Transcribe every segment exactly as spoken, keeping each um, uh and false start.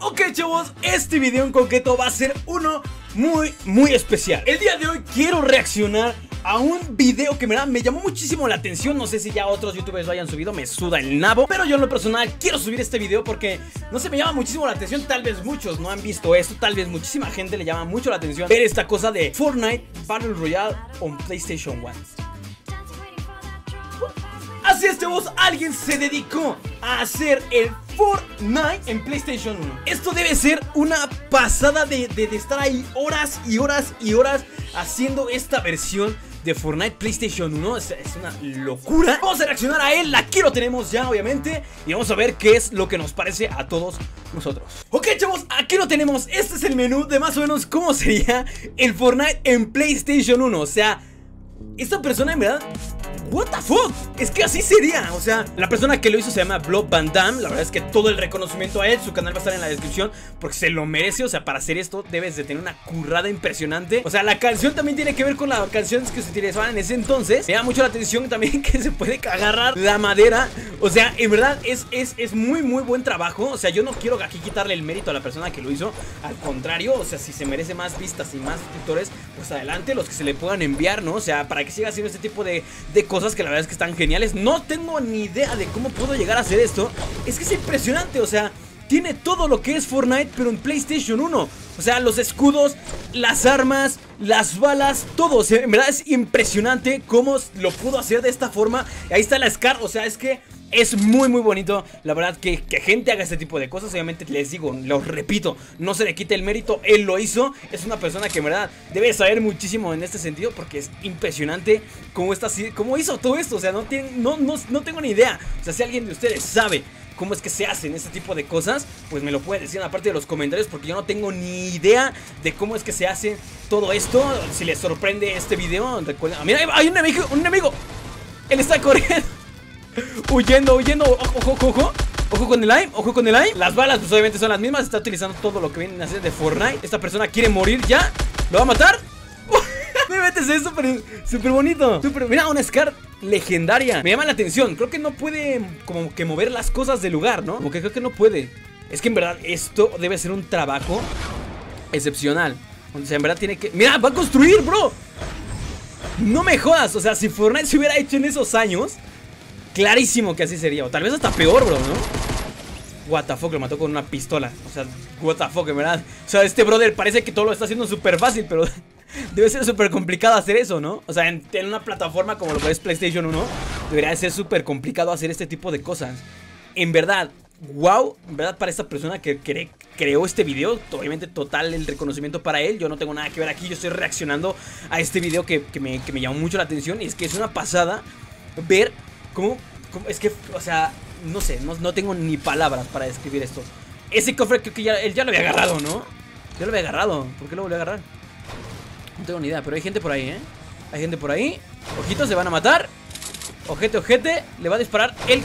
Ok, chavos, este video en concreto va a ser uno muy, muy especial. El día de hoy quiero reaccionar a un video que me, da, me llamó muchísimo la atención. No sé si ya otros youtubers lo hayan subido, me suda el nabo, pero yo en lo personal quiero subir este video porque, no sé, me llama muchísimo la atención. Tal vez muchos no han visto esto, tal vez muchísima gente le llama mucho la atención ver esta cosa de Fortnite Battle Royale on PlayStation uno. Así es, chavos, alguien se dedicó a hacer el Fortnite en PlayStation uno. Esto debe ser una pasada de, de, de estar ahí horas y horas y horas haciendo esta versión de Fortnite PlayStation uno. Es, es una locura. Vamos a reaccionar a él, aquí lo tenemos ya obviamente, y vamos a ver qué es lo que nos parece a todos nosotros. Ok, chavos, aquí lo tenemos. Este es el menú de más o menos cómo sería el Fortnite en PlayStation uno. O sea, esta persona en verdad... What the fuck, es que así sería. O sea, la persona que lo hizo se llama Blob Van Damme. La verdad es que todo el reconocimiento a él. Su canal va a estar en la descripción porque se lo merece. O sea, para hacer esto debes de tener una currada impresionante. O sea, la canción también tiene que ver con las canciones que se utilizaban en ese entonces. Me da mucho la atención también que se puede agarrar la madera. O sea, en verdad es, es, es muy muy buen trabajo. O sea, yo no quiero aquí quitarle el mérito a la persona que lo hizo, al contrario. O sea, si se merece más vistas y más suscriptores, pues adelante, los que se le puedan enviar, ¿no? O sea, para que siga haciendo este tipo de, de cosas Cosas que la verdad es que están geniales. No tengo ni idea de cómo puedo llegar a hacer esto. Es que es impresionante, o sea, tiene todo lo que es Fortnite, pero en PlayStation uno. O sea, los escudos, las armas, las balas, todo. O sea, en verdad es impresionante cómo lo pudo hacer de esta forma. Ahí está la SCAR, o sea, es que es muy muy bonito, la verdad, que, que gente haga este tipo de cosas. Obviamente les digo, lo repito, no se le quite el mérito, él lo hizo. Es una persona que en verdad debe saber muchísimo en este sentido, porque es impresionante cómo, está, cómo hizo todo esto. O sea, no, tiene, no, no, no tengo ni idea. O sea, si alguien de ustedes sabe cómo es que se hacen este tipo de cosas, pues me lo pueden decir en la parte de los comentarios, porque yo no tengo ni idea de cómo es que se hace todo esto. Si les sorprende este video, recuerden... Mira, hay un enemigo, un enemigo. Él está corriendo, huyendo, huyendo. Ojo, ojo, ojo. Ojo con el aim, ojo con el aim. Las balas pues obviamente son las mismas, está utilizando todo lo que vienen a hacer de Fortnite. Esta persona quiere morir ya. ¿Lo va a matar? Me metes, es súper, súper bonito, super. Mira, una SCAR legendaria. Me llama la atención, creo que no puede como que mover las cosas del lugar, ¿no? Como que creo que no puede. Es que en verdad esto debe ser un trabajo excepcional. O sea, en verdad tiene que... Mira, va a construir, bro. No me jodas, o sea, si Fortnite se hubiera hecho en esos años, clarísimo que así sería, o tal vez hasta peor, bro, ¿no? What the fuck, lo mató con una pistola. O sea, what the fuck, en verdad. O sea, este brother parece que todo lo está haciendo súper fácil, pero debe ser súper complicado hacer eso, ¿no? O sea, en, en una plataforma como lo que es PlayStation uno, debería ser súper complicado hacer este tipo de cosas. En verdad, wow, en verdad, para esta persona que cree... creó este video, obviamente total el reconocimiento para él. Yo no tengo nada que ver aquí, yo estoy reaccionando a este video que, que, me, que me llamó mucho la atención. Y es que es una pasada ver cómo, cómo, es que, o sea, no sé, no, no tengo ni palabras para describir esto. Ese cofre creo que ya, él ya lo había agarrado, ¿no? Ya lo había agarrado, ¿por qué lo volvió a agarrar? No tengo ni idea, pero hay gente por ahí, ¿eh? Hay gente por ahí, ojitos, se van a matar. Ojete, ojete, le va a disparar él.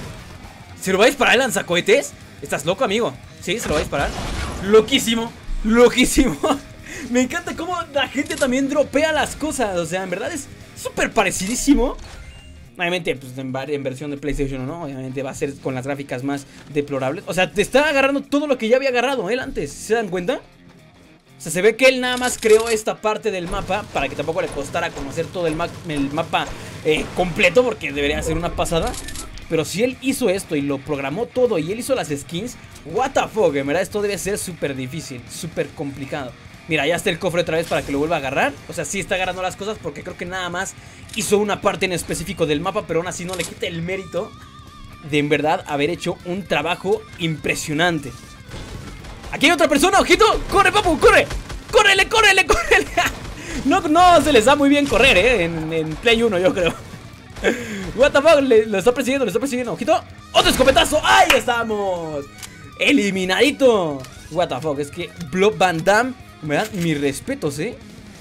¿Se lo va a disparar el lanzacohetes? ¿Estás loco, amigo? Sí, se lo va a disparar. Loquísimo, loquísimo. Me encanta cómo la gente también dropea las cosas. O sea, en verdad es súper parecidísimo. Obviamente, pues en, en versión de PlayStation, ¿no? Obviamente va a ser con las gráficas más deplorables. O sea, te está agarrando todo lo que ya había agarrado él antes, ¿se dan cuenta? O sea, se ve que él nada más creó esta parte del mapa para que tampoco le costara conocer todo el, ma el mapa eh, completo, porque debería ser una pasada. Pero si él hizo esto y lo programó todo y él hizo las skins, what the fuck, en verdad esto debe ser súper difícil, súper complicado. Mira, ya está el cofre otra vez para que lo vuelva a agarrar. O sea, sí está agarrando las cosas porque creo que nada más hizo una parte en específico del mapa, pero aún así no le quita el mérito de en verdad haber hecho un trabajo impresionante. Aquí hay otra persona, ojito. Corre, papu, corre. Córrele, córrele, córrele. No, no se les da muy bien correr, eh, en, en Play uno, yo creo. What the fuck, le, lo está persiguiendo, lo está persiguiendo. Ojito, otro escopetazo. Ahí estamos, eliminadito. What the fuck, es que Blob Van Damme, ¿verdad? Mis respetos, eh.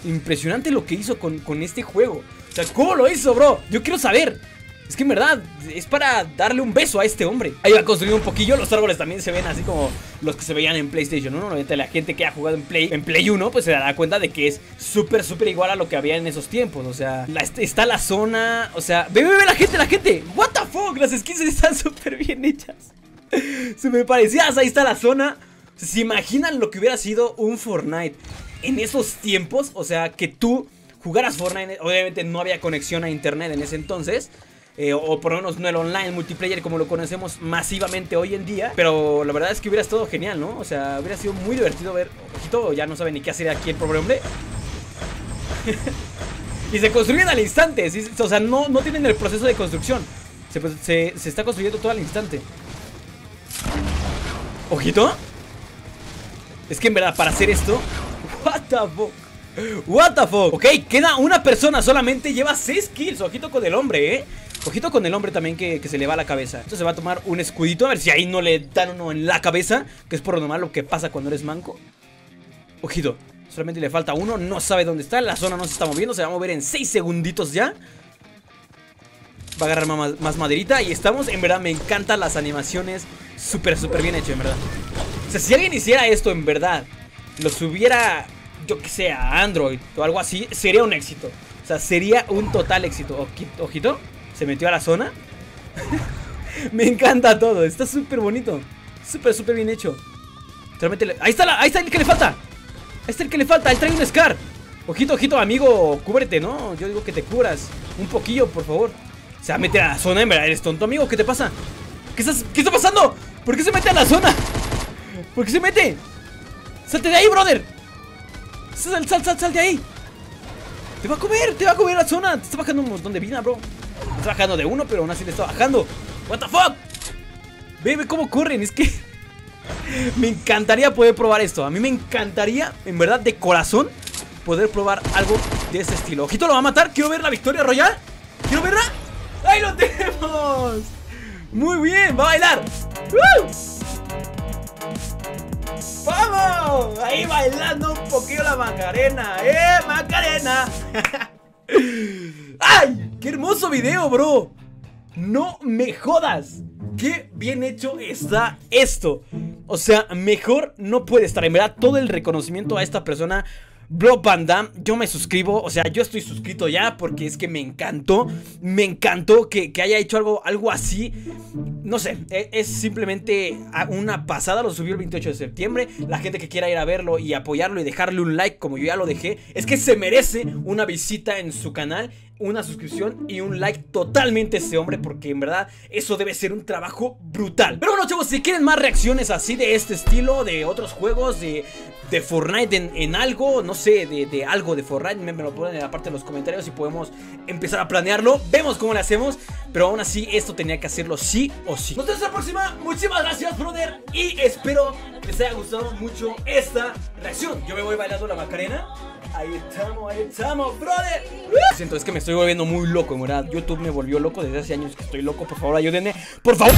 Impresionante lo que hizo con, con este juego. O sea, ¿cómo lo hizo, bro? Yo quiero saber. Es que en verdad es para darle un beso a este hombre. Ahí va construyendo un poquillo. Los árboles también se ven así como los que se veían en PlayStation uno. Obviamente la gente que ha jugado en Play, en Play uno, pues se dará cuenta de que es súper, súper igual a lo que había en esos tiempos. O sea, la, está la zona. O sea, ve, ve, ve la gente, la gente. What the fuck, las skins están súper bien hechas. Se me parecías, ahí está la zona. O ¿Se imaginan lo que hubiera sido un Fortnite en esos tiempos? O sea, que tú jugaras Fortnite. Obviamente no había conexión a internet en ese entonces, eh, o por lo menos no el online, el multiplayer como lo conocemos masivamente hoy en día. Pero la verdad es que hubiera estado genial, ¿no? O sea, hubiera sido muy divertido ver. Ojito, ya no sabe ni qué hacer aquí el pobre hombre. Y se construyen al instante, ¿sí? O sea, no, no tienen el proceso de construcción. Se, se, se está construyendo todo al instante. Ojito. Es que en verdad, para hacer esto... What the fuck. What the fuck. Ok, queda una persona solamente. Lleva seis kills. Ojito con el hombre, eh. Ojito con el hombre también que, que se le va a la cabeza. Entonces se va a tomar un escudito. A ver si ahí no le dan uno en la cabeza, que es por lo normal lo que pasa cuando eres manco. Ojito. Solamente le falta uno. No sabe dónde está. La zona no se está moviendo. Se va a mover en seis segunditos ya. Va a agarrar más, más maderita. Y estamos... En verdad, me encantan las animaciones. Súper, súper bien hecho, en verdad. O sea, si alguien hiciera esto, en verdad, lo subiera, yo que sé, a Android o algo así, sería un éxito. O sea, sería un total éxito. Ojito. Se metió a la zona. Me encanta todo. Está súper bonito. Súper, súper bien hecho. Solamente le... Ahí está la... Ahí está el que le falta. Este es el que le falta, él trae un SCAR. Ojito, ojito, amigo, cúbrete, ¿no? Yo digo que te cubras un poquillo, por favor. Se va a meter a la zona, en verdad, eres tonto, amigo. ¿Qué te pasa? ¿Qué, estás, ¿Qué está pasando? ¿Por qué se mete a la zona? ¿Por qué se mete? ¡Salte de ahí, brother! ¡Sal, sal, sal, sal de ahí! Te va a comer, te va a comer la zona. Te está bajando un montón de vida, bro. Te está bajando de uno, pero aún así le está bajando. What the fuck. Ve, ve cómo corren, es que... Me encantaría poder probar esto. A mí me encantaría, en verdad, de corazón, poder probar algo de este estilo. Ojito, lo va a matar, quiero ver la victoria royal. Quiero verla, ahí lo tenemos. Muy bien, va a bailar. ¡Woo! Vamos, ahí bailando un poquillo la macarena. Eh, macarena. Ay, qué hermoso video, bro. No me jodas. Qué bien hecho está esto. O sea, mejor no puede estar. En verdad, todo el reconocimiento a esta persona, Blob Van Damme. Yo me suscribo, o sea, yo estoy suscrito ya, porque es que me encantó. Me encantó que, que haya hecho algo, algo así. No sé, es, es simplemente una pasada. Lo subió el veintiocho de septiembre. La gente que quiera ir a verlo y apoyarlo y dejarle un like, como yo ya lo dejé, es que se merece una visita en su canal, una suscripción y un like totalmente a este hombre, porque en verdad eso debe ser un trabajo brutal. Pero bueno, chavos, si quieren más reacciones así de este estilo, de otros juegos, de, de Fortnite en, en algo, no sé, de, de algo de Fortnite, me, me lo ponen en la parte de los comentarios y podemos empezar a planearlo. Vemos cómo lo hacemos, pero aún así esto tenía que hacerlo sí o sí. Nos vemos la próxima. Muchísimas gracias, brother, y espero les haya gustado mucho esta reacción. Yo me voy bailando la macarena. Ahí estamos, ahí estamos, brother. Lo siento, es que me estoy volviendo muy loco, en verdad. YouTube me volvió loco desde hace años que estoy loco. Por favor, ayúdenme, por favor.